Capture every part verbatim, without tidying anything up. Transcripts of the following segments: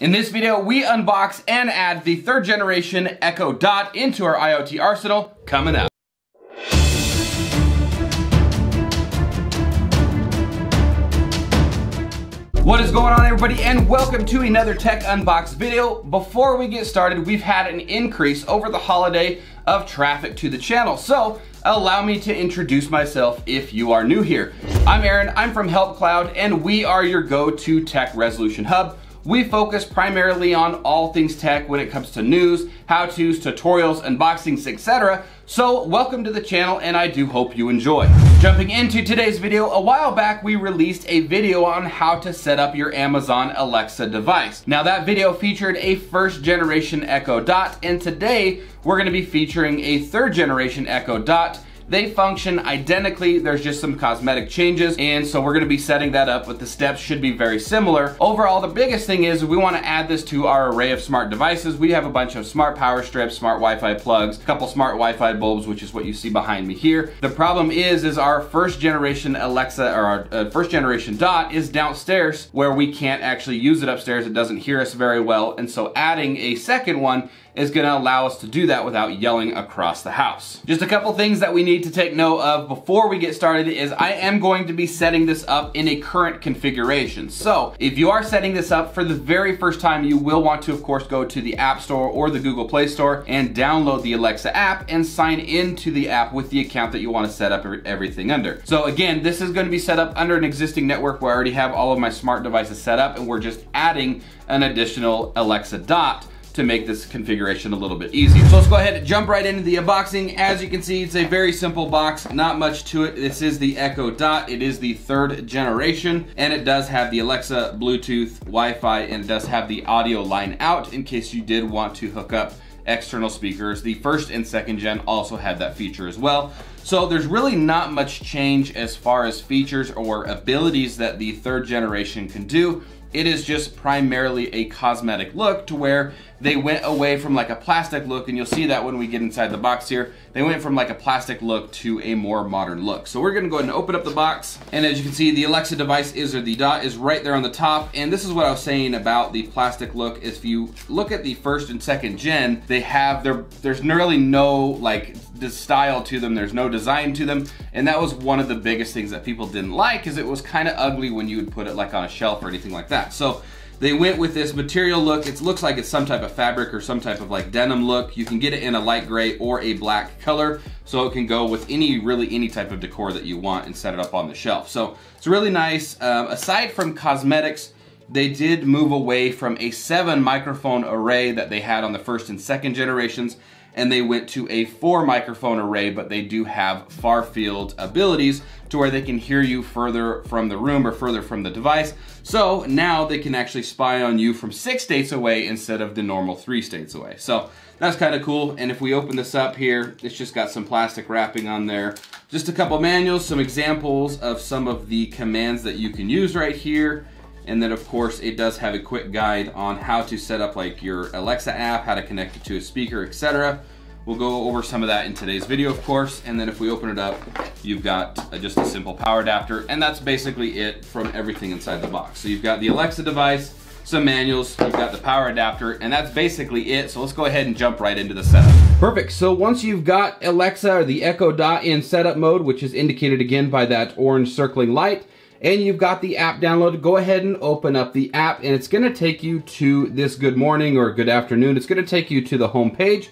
In this video, we unbox and add the third generation Echo Dot into our IoT arsenal, coming up. What is going on, everybody, and welcome to another Tech Unbox video. Before we get started, we've had an increase over the holiday of traffic to the channel, so allow me to introduce myself if you are new here. I'm Aaron, I'm from HelpCloud, and we are your go-to tech resolution hub. We focus primarily on all things tech when it comes to news, how-tos, tutorials, unboxings, et cetera. So welcome to the channel, and I do hope you enjoy. Jumping into today's video, a while back we released a video on how to set up your Amazon Alexa device. Now that video featured a first generation Echo Dot, and today we're gonna be featuring a third generation Echo Dot. They function identically, there's just some cosmetic changes, and so we're gonna be setting that up, but the steps should be very similar. Overall, the biggest thing is we wanna add this to our array of smart devices. We have a bunch of smart power strips, smart Wi-Fi plugs, a couple smart Wi-Fi bulbs, which is what you see behind me here. The problem is, is our first generation Alexa, or our uh, first generation Dot is downstairs where we can't actually use it upstairs, it doesn't hear us very well, and so adding a second one is gonna allow us to do that without yelling across the house. Just a couple things that we need to take note of before we get started is I am going to be setting this up in a current configuration. So if you are setting this up for the very first time, you will want to, of course, go to the App Store or the Google Play Store and download the Alexa app and sign into the app with the account that you want to set up everything under. So again, this is going to be set up under an existing network where I already have all of my smart devices set up, and we're just adding an additional Alexa Dot to make this configuration a little bit easier. So let's go ahead and jump right into the unboxing. As you can see, it's a very simple box, not much to it. This is the Echo Dot. It is the third generation, and it does have the Alexa, Bluetooth, Wi-Fi, and it does have the audio line out in case you did want to hook up external speakers. The first and second gen also had that feature as well. So there's really not much change as far as features or abilities that the third generation can do. It is just primarily a cosmetic look to where they went away from like a plastic look, and you'll see that when we get inside the box here. They went from like a plastic look to a more modern look. So we're gonna go ahead and open up the box. And as you can see, the Alexa device is, or the Dot is right there on the top. And this is what I was saying about the plastic look. If you look at the first and second gen, they have, their, there's nearly no like style to them, there's no design to them. And that was one of the biggest things that people didn't like, is it was kind of ugly when you would put it like on a shelf or anything like that. So they went with this material look. It looks like it's some type of fabric or some type of like denim look. You can get it in a light gray or a black color, so it can go with any, really any type of decor that you want and set it up on the shelf. So it's really nice. Um, aside from cosmetics, they did move away from a seven microphone array that they had on the first and second generations, and they went to a four microphone array, but they do have far field abilities to where they can hear you further from the room or further from the device. So now they can actually spy on you from six states away instead of the normal three states away. So that's kind of cool. And if we open this up here, it's just got some plastic wrapping on there. Just a couple manuals, some examples of some of the commands that you can use right here. And then of course it does have a quick guide on how to set up like your Alexa app, how to connect it to a speaker, et cetera. We'll go over some of that in today's video, of course. And then if we open it up, you've got a, just a simple power adapter, and that's basically it from everything inside the box. So you've got the Alexa device, some manuals, you've got the power adapter, and that's basically it. So let's go ahead and jump right into the setup. Perfect, so once you've got Alexa or the Echo Dot in setup mode, which is indicated again by that orange circling light, and you've got the app downloaded, go ahead and open up the app, and it's gonna take you to this good morning or good afternoon. It's gonna take you to the home page.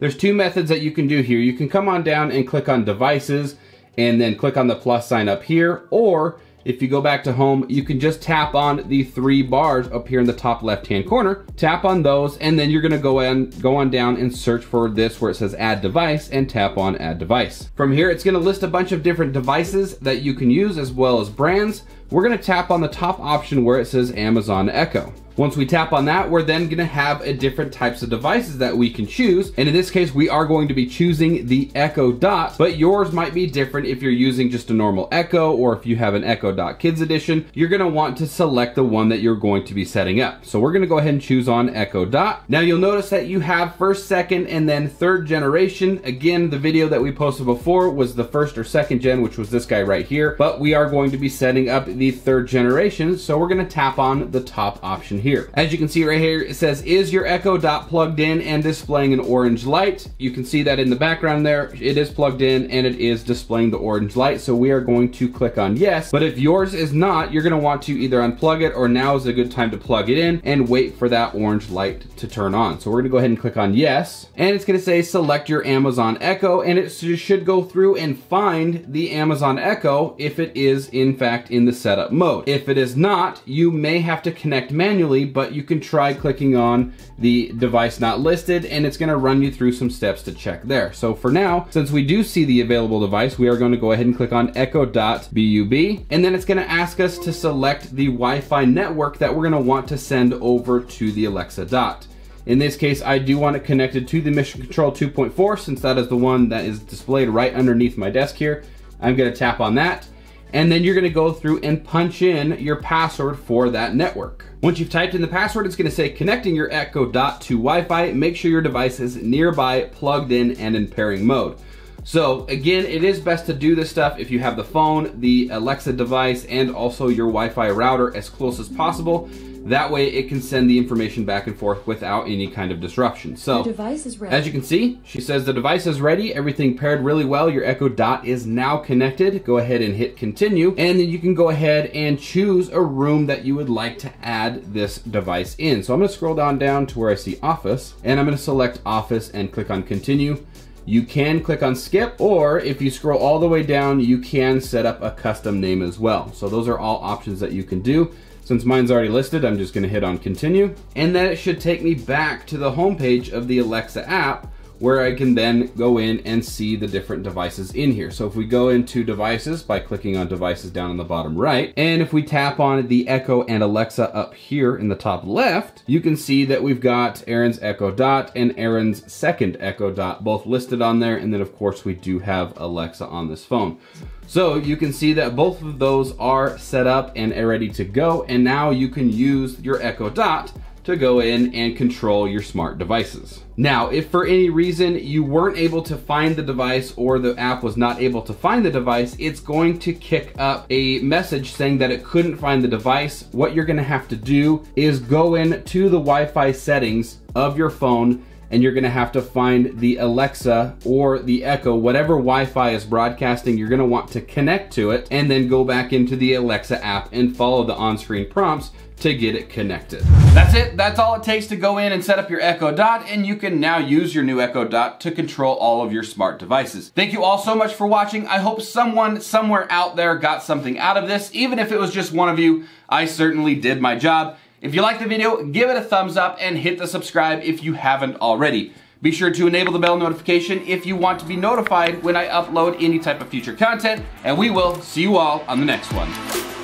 There's two methods that you can do here. You can come on down and click on devices and then click on the plus sign up here, or if you go back to home, you can just tap on the three bars up here in the top left-hand corner, tap on those, and then you're gonna go in, go on down and search for this where it says add device, and tap on add device. From here, it's gonna list a bunch of different devices that you can use as well as brands. We're gonna tap on the top option where it says Amazon Echo. Once we tap on that, we're then gonna have a different types of devices that we can choose. And in this case, we are going to be choosing the Echo Dot, but yours might be different if you're using just a normal Echo, or if you have an Echo Dot Kids Edition, you're gonna want to select the one that you're going to be setting up. So we're gonna go ahead and choose on Echo Dot. Now you'll notice that you have first, second, and then third generation. Again, the video that we posted before was the first or second gen, which was this guy right here, but we are going to be setting up the the third generation, so we're gonna tap on the top option here. As you can see right here, it says, is your Echo Dot plugged in and displaying an orange light? You can see that in the background there, it is plugged in and it is displaying the orange light, so we are going to click on yes. But if yours is not, you're gonna want to either unplug it, or now is a good time to plug it in and wait for that orange light to turn on. So we're gonna go ahead and click on yes, and it's gonna say select your Amazon Echo, and it should go through and find the Amazon Echo if it is in fact in the setup mode. If it is not, you may have to connect manually, but you can try clicking on the device not listed, and it's gonna run you through some steps to check there. So for now, since we do see the available device, we are gonna go ahead and click on Echo Dot B U B, and then it's gonna ask us to select the Wi-Fi network that we're gonna want to send over to the Alexa Dot. In this case, I do want it connected to the Mission Control two point four, since that is the one that is displayed right underneath my desk here. I'm gonna tap on that, and then you're gonna go through and punch in your password for that network. Once you've typed in the password, it's gonna say connecting your Echo Dot to Wi-Fi, make sure your device is nearby, plugged in, and in pairing mode. So again, it is best to do this stuff if you have the phone, the Alexa device, and also your Wi-Fi router as close as possible. That way it can send the information back and forth without any kind of disruption. So device is ready. As you can see, she says the device is ready. Everything paired really well. Your Echo Dot is now connected. Go ahead and hit continue. And then you can go ahead and choose a room that you would like to add this device in. So I'm going to scroll down, down to where I see office, and I'm going to select office and click on continue. You can click on skip, or if you scroll all the way down, you can set up a custom name as well. So those are all options that you can do. Since mine's already listed, I'm just gonna hit on continue. And then it should take me back to the homepage of the Alexa app, where I can then go in and see the different devices in here. So if we go into devices by clicking on devices down on the bottom right, and if we tap on the Echo and Alexa up here in the top left, you can see that we've got Aaron's Echo Dot and Aaron's second Echo Dot, both listed on there. And then of course we do have Alexa on this phone. So you can see that both of those are set up and are ready to go. And now you can use your Echo Dot to go in and control your smart devices. Now, if for any reason you weren't able to find the device, or the app was not able to find the device, it's going to kick up a message saying that it couldn't find the device. What you're gonna have to do is go in to the Wi-Fi settings of your phone, and you're gonna have to find the Alexa or the Echo, whatever Wi-Fi is broadcasting, you're gonna want to connect to it, and then go back into the Alexa app and follow the on-screen prompts to get it connected. That's it. That's all it takes to go in and set up your Echo Dot, and you can now use your new Echo Dot to control all of your smart devices. Thank you all so much for watching. I hope someone somewhere out there got something out of this. Even if it was just one of you, I certainly did my job. If you like the video, give it a thumbs up and hit the subscribe if you haven't already. Be sure to enable the bell notification if you want to be notified when I upload any type of future content, and we will see you all on the next one.